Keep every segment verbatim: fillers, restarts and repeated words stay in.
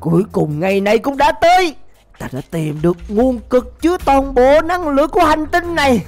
Cuối cùng ngày này cũng đã tới. Ta đã tìm được nguồn cực chứa toàn bộ năng lượng của hành tinh này.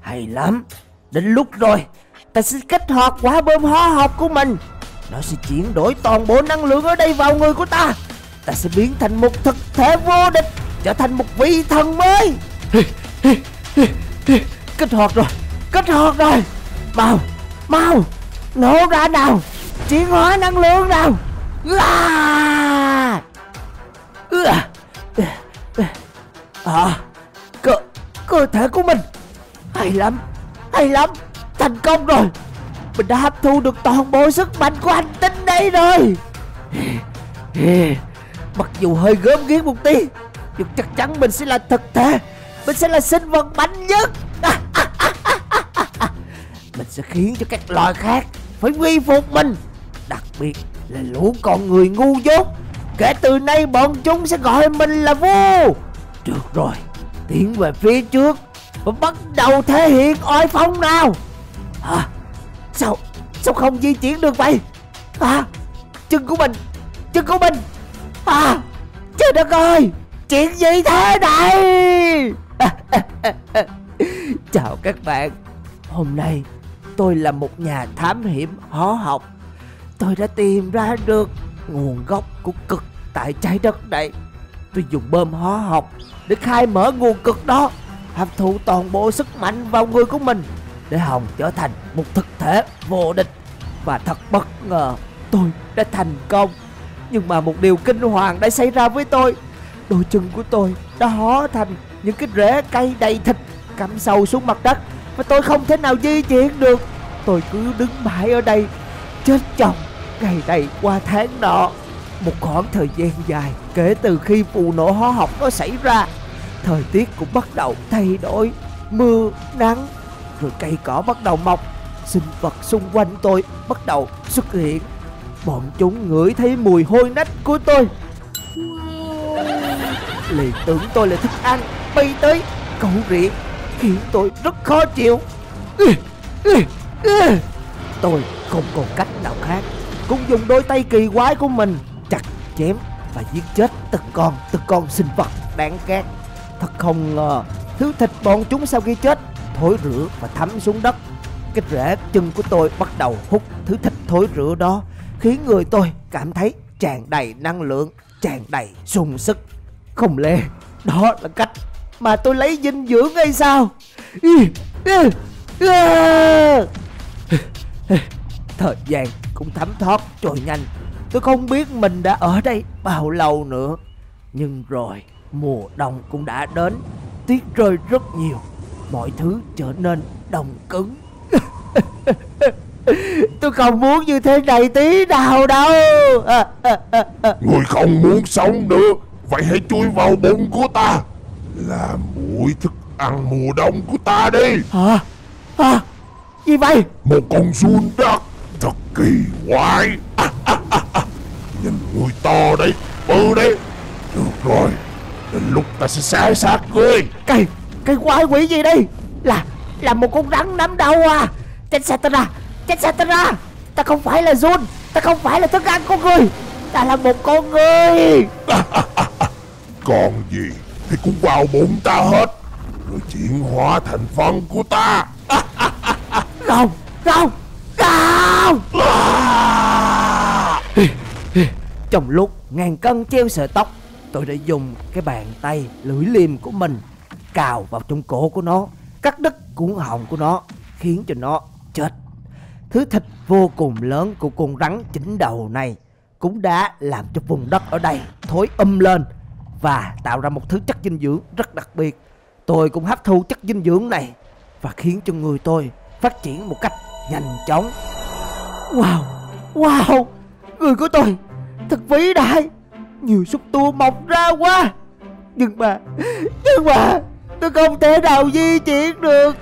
Hay lắm. Đến lúc rồi, ta sẽ kích hoạt quả bom hóa học của mình. Nó sẽ chuyển đổi toàn bộ năng lượng ở đây vào người của ta. Ta sẽ biến thành một thực thể vô địch, trở thành một vị thần mới. Kích hoạt rồi, kích hoạt rồi. Mau, mau, nổ ra nào. Chuyển hóa năng lượng nào. À, cơ, cơ thể của mình. Hay lắm, hay lắm. Thành công rồi. Mình đã hấp thu được toàn bộ sức mạnh của hành tinh đây rồi. Mặc dù hơi gớm ghiếc một tí, nhưng chắc chắn mình sẽ là thực thể. Mình sẽ là sinh vật mạnh nhất. Mình sẽ khiến cho các loài khác phải quy phục mình, đặc biệt là lũ con người ngu dốt. Kể từ nay bọn chúng sẽ gọi mình là vua. Được rồi, tiến về phía trước và bắt đầu thể hiện oai phong nào. Hả? Sao Sao không di chuyển được vậy? À, chân của mình, chân của mình. À, trời đất ơi, chuyện gì thế này? Chào các bạn. Hôm nay tôi là một nhà thám hiểm hóa học. Tôi đã tìm ra được nguồn gốc của cực tại trái đất này. Tôi dùng bơm hóa học để khai mở nguồn cực đó, hấp thụ toàn bộ sức mạnh vào người của mình để Hồng trở thành một thực thể vô địch. Và thật bất ngờ, tôi đã thành công. Nhưng mà một điều kinh hoàng đã xảy ra với tôi. Đôi chân của tôi đã hóa thành những cái rễ cây đầy thịt cắm sâu xuống mặt đất, và tôi không thể nào di chuyển được. Tôi cứ đứng mãi ở đây, chết chồng ngày này qua tháng nọ. Một khoảng thời gian dài kể từ khi vụ nổ hóa học nó xảy ra, thời tiết cũng bắt đầu thay đổi, mưa, nắng, rồi cây cỏ bắt đầu mọc. Sinh vật xung quanh tôi bắt đầu xuất hiện. Bọn chúng ngửi thấy mùi hôi nách của tôi, liền tưởng tôi là thức ăn, bay tới cẩu rỉa, khiến tôi rất khó chịu. Tôi không còn cách nào khác, cũng dùng đôi tay kỳ quái của mình chặt chém và giết chết từng con từng con sinh vật đáng ghét. Thật không ngờ, thứ thịt bọn chúng sau khi chết thối rữa và thấm xuống đất. Cái rễ chân của tôi bắt đầu hút thứ thịt thối rữa đó, khiến người tôi cảm thấy tràn đầy năng lượng, tràn đầy sung sức. Không lẽ đó là cách mà tôi lấy dinh dưỡng hay sao? Thời gian cũng thấm thoát trôi nhanh. Tôi không biết mình đã ở đây bao lâu nữa. Nhưng rồi mùa đông cũng đã đến. Tuyết rơi rất nhiều. Mọi thứ trở nên đông cứng. Tôi không muốn như thế này tí nào đâu. Người không muốn sống nữa, vậy hãy chui vào bụng của ta, làm muỗi thức ăn mùa đông của ta đi. Hả? Hả? Gì vậy? Một con giun đất thật kỳ quái. À, à, à, à. Nhìn mũi to đấy, bự đấy. Được rồi, đến lúc ta sẽ xé xác ngươi. Cái, cái quái quỷ gì đây? Là, là một con rắn nắm đầu à? Chết xe ta ra, chết xe ta ra. Ta không phải là giun, ta không phải là thức ăn của người. Ta là một con người. À, à, à, à. Còn gì thì cũng vào bụng ta hết, rồi chuyển hóa thành phần của ta. À, à, à, à. Không, không. Trong lúc ngàn cân treo sợi tóc, tôi đã dùng cái bàn tay lưỡi liềm của mình cào vào trong cổ của nó, cắt đứt cuống họng của nó, khiến cho nó chết. Thứ thịt vô cùng lớn của con rắn chín đầu này cũng đã làm cho vùng đất ở đây thối um lên và tạo ra một thứ chất dinh dưỡng rất đặc biệt. Tôi cũng hấp thu chất dinh dưỡng này và khiến cho người tôi phát triển một cách nhanh chóng. Wow, wow, người của tôi thật vĩ đại. Nhiều xúc tua mọc ra quá. Nhưng mà, nhưng mà tôi không thể nào di chuyển được.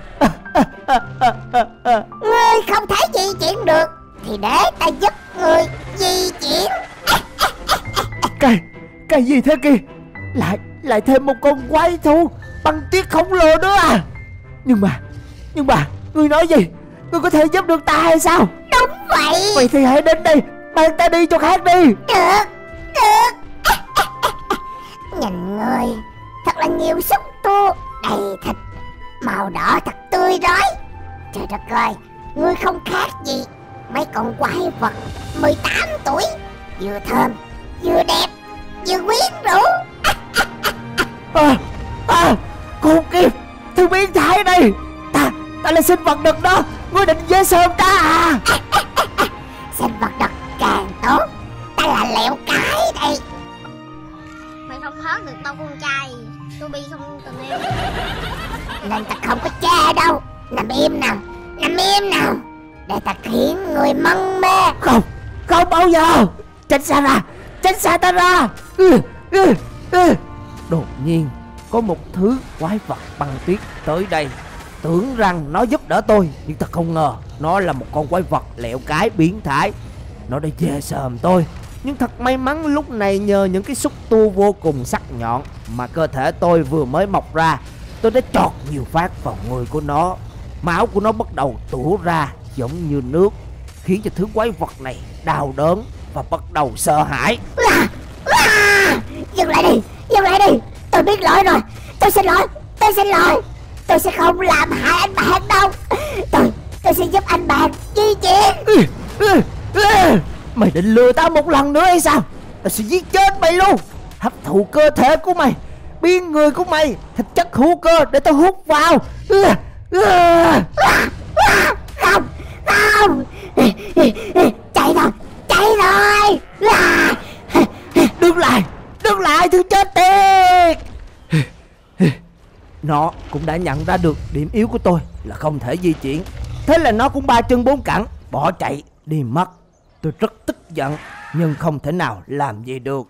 Ngươi không thể di chuyển được thì để ta giúp ngươi di chuyển. Cái, cái gì thế kia? Lại, lại thêm một con quái thú băng tuyết khổng lồ nữa à? Nhưng mà, nhưng mà ngươi nói gì? Ngươi có thể giúp được ta hay sao? Đúng vậy. Vậy thì hãy đến đây, mang ta đi chỗ khác đi. Được, được. Nhìn người thật là nhiều xúc tu, đầy thịt, màu đỏ thật tươi rói. Trời đất ơi, ngươi không khác gì mấy con quái vật mười tám tuổi, vừa thơm, vừa đẹp, vừa quyến rũ. À, à, khốn kiếp, thứ biến thái này, ta, ta là sinh vật đực đó, ngươi định dễ sơm ta à? À, à, à, à. Sinh vật đực càng tốt, ta là lẹo cái đây. Mày không hớt được tao con trai, tôi bị không tình yêu. Nên ta không có che đâu, nằm im nào, nằm im nào, để ta khiến người mân mê. Không, không bao giờ, tránh xa ra, tránh xa ta ra. Ừ, ừ, ừ. Đột nhiên có một thứ quái vật băng tuyết tới đây. Tưởng rằng nó giúp đỡ tôi, nhưng thật không ngờ nó là một con quái vật lẹo cái biến thái. Nó đã dê sờm tôi, nhưng thật may mắn lúc này nhờ những cái xúc tu vô cùng sắc nhọn mà cơ thể tôi vừa mới mọc ra, tôi đã chọt nhiều phát vào người của nó. Máu của nó bắt đầu tủ ra giống như nước, khiến cho thứ quái vật này đau đớn và bắt đầu sợ hãi. À, à, dừng lại đi, dừng lại đi, tôi biết lỗi rồi, tôi xin lỗi, tôi xin lỗi. Tôi sẽ không làm hại anh bạn đâu. Tôi, tôi sẽ giúp anh bạn di chuyển. Mày định lừa tao một lần nữa hay sao? Tao sẽ giết chết mày luôn. Hấp thụ cơ thể của mày, biến người của mày thành chất hữu cơ để tao hút vào. Không, không, chạy rồi, chạy rồi. Đứng lại, đứng lại thứ chết tiệt. Nó cũng đã nhận ra được điểm yếu của tôi là không thể di chuyển. Thế là nó cũng ba chân bốn cẳng, bỏ chạy đi mất. Tôi rất tức giận, nhưng không thể nào làm gì được.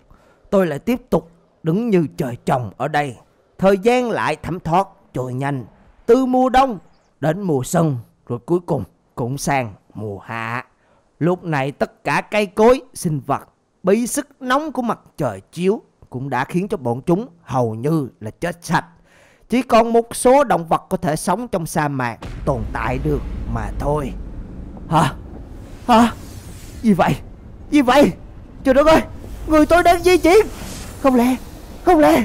Tôi lại tiếp tục đứng như trời trồng ở đây. Thời gian lại thấm thoát trôi nhanh, từ mùa đông đến mùa xuân, rồi cuối cùng cũng sang mùa hạ. Lúc này tất cả cây cối, sinh vật bị sức nóng của mặt trời chiếu cũng đã khiến cho bọn chúng hầu như là chết sạch. Chỉ còn một số động vật có thể sống trong sa mạc tồn tại được mà thôi. Hả? Hả? Gì vậy? Gì vậy? Trời đất ơi! Người tôi đang di chuyển! Không lẽ, không lẽ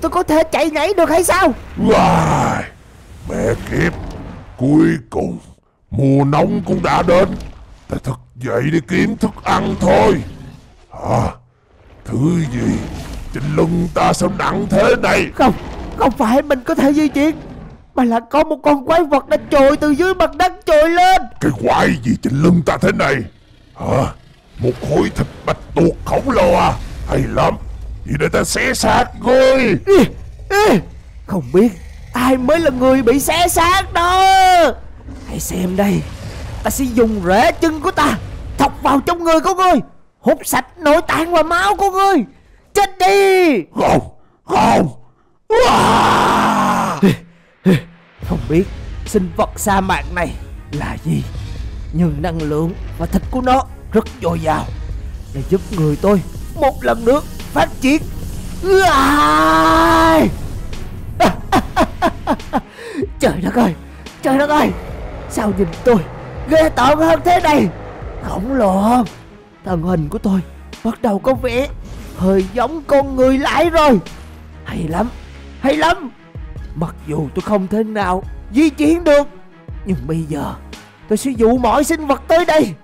tôi có thể chạy nhảy được hay sao? Wow. Mẹ kiếp! Cuối cùng mùa nóng cũng đã đến. Ta thức dậy để kiếm thức ăn thôi. Hả? Thứ gì trên lưng ta sao nặng thế này? Không! Không phải mình có thể di chuyển, mà là có một con quái vật đã trồi từ dưới mặt đất trồi lên. Cái quái gì trên lưng ta thế này? Hả? Một khối thịt bạch tuộc khổng lồ à? Hay lắm, vậy để ta xé xác ngươi. Ê, ê, không biết ai mới là người bị xé xác đó. Hãy xem đây, ta sẽ dùng rễ chân của ta thọc vào trong người của ngươi, hút sạch nội tạng và máu của ngươi. Chết đi. Không, không. Không biết sinh vật sa mạc này là gì, nhưng năng lượng và thịt của nó rất dồi dào để giúp người tôi một lần nữa phát triển. Trời đất ơi, trời đất ơi, sao nhìn tôi ghê tởm hơn thế này? Khổng lồ không? Thân hình của tôi bắt đầu có vẻ hơi giống con người lại rồi. Hay lắm, hay lắm. Mặc dù tôi không thể nào di chuyển được, nhưng bây giờ tôi sẽ dụ mọi sinh vật tới đây,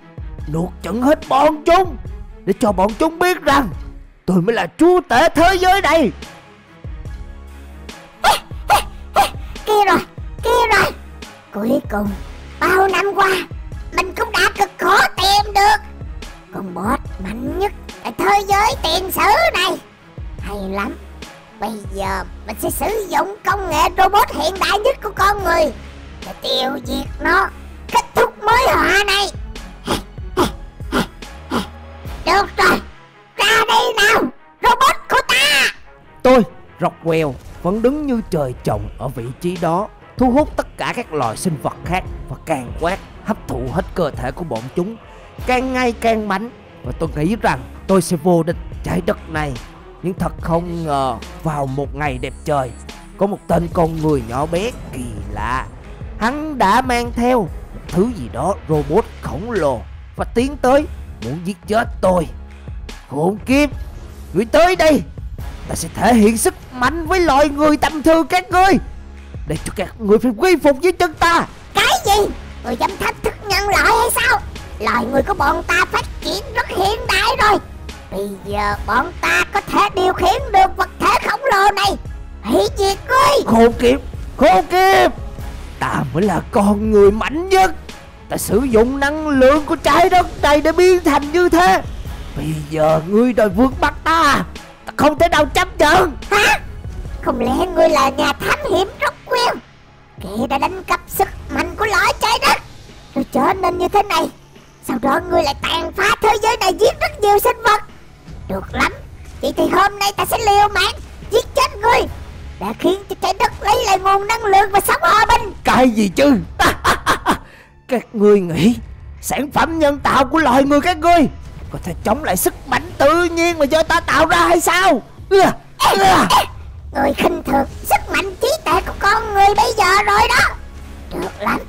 nuốt chửng hết bọn chúng, để cho bọn chúng biết rằng tôi mới là chúa tể thế giới này. Kia rồi, kia rồi. Cuối cùng bao năm qua mình cũng đã cực khổ tìm được con boss mạnh nhất tại thế giới tiền sử này. Hay lắm. Bây giờ mình sẽ sử dụng công nghệ robot hiện đại nhất của con người để tiêu diệt nó, kết thúc mối họa này. Được rồi, ra đây nào, robot của ta. Tôi, Rockwell, vẫn đứng như trời trồng ở vị trí đó, thu hút tất cả các loài sinh vật khác và càng quét, hấp thụ hết cơ thể của bọn chúng, càng ngay càng mạnh. Và tôi nghĩ rằng tôi sẽ vô địch trái đất này. Nhưng thật không ngờ, vào một ngày đẹp trời, có một tên con người nhỏ bé kỳ lạ. Hắn đã mang theo một thứ gì đó robot khổng lồ và tiến tới muốn giết chết tôi. Khốn kiếp, Người tới đây, ta sẽ thể hiện sức mạnh với loài người tầm thường các ngươi, để cho các người phải quy phục dưới chân ta. Cái gì? Người dám thách thức nhân loại hay sao? Loài người của bọn ta phát triển rất hiện đại rồi. Bây giờ bọn ta có thể điều khiển được vật thể khổng lồ này. Hãy diệt ngươi! Khốn kiếp! Khốn kiếp! Ta mới là con người mạnh nhất. Ta sử dụng năng lượng của trái đất này để biến thành như thế. Bây giờ ngươi đòi vượt bắt ta, ta không thể nào chấp nhận. Hả? Không lẽ ngươi là nhà thám hiểm Rockwell? Kẻ đã đánh cắp sức mạnh của lõi trái đất rồi trở nên như thế này. Sau đó ngươi lại tàn phá thế giới này, giết rất nhiều sinh vật. Được lắm, vậy thì hôm nay ta sẽ liều mạng giết chết ngươi, đã khiến cho trái đất lấy lại nguồn năng lượng và sống hòa bình. Cái gì chứ? Các ngươi nghĩ sản phẩm nhân tạo của loài người các ngươi có thể chống lại sức mạnh tự nhiên mà do ta tạo ra hay sao? Ê, ê, người khinh thường sức mạnh trí tuệ của con người bây giờ rồi đó. Được lắm,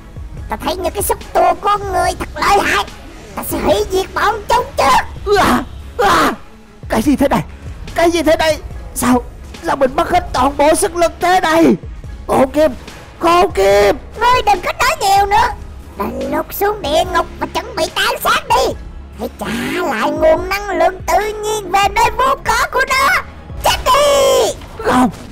ta thấy những cái xúc tua con người thật lợi hại, ta sẽ hủy diệt bọn chúng trước. À, à, cái gì thế này? Cái gì thế này? Sao? Sao mình mất hết toàn bộ sức lực thế này? Khốn kiếp! Khốn kiếp! Ngươi đừng có nói nhiều nữa, đành lục xuống địa ngục và chuẩn bị tán xác đi. Hãy trả lại nguồn năng lượng tự nhiên về nơi vốn có của nó. Chết đi! Không!